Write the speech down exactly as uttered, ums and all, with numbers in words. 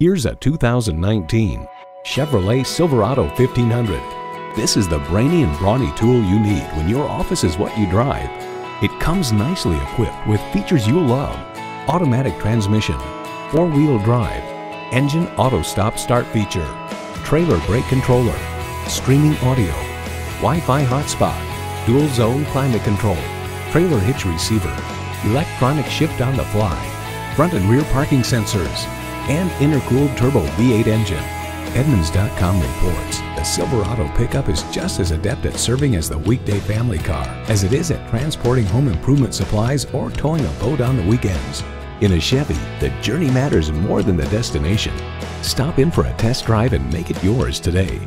Here's a two thousand nineteen Chevrolet Silverado fifteen hundred. This is the brainy and brawny tool you need when your office is what you drive. It comes nicely equipped with features you'll love: automatic transmission, four-wheel drive, engine auto stop start feature, trailer brake controller, streaming audio, Wi-Fi hotspot, dual zone climate control, trailer hitch receiver, electronic shift on the fly, front and rear parking sensors, and intercooled turbo V eight engine. Edmunds dot com reports the Silverado pickup is just as adept at serving as the weekday family car as it is at transporting home improvement supplies or towing a boat on the weekends. In a Chevy, the journey matters more than the destination. Stop in for a test drive and make it yours today.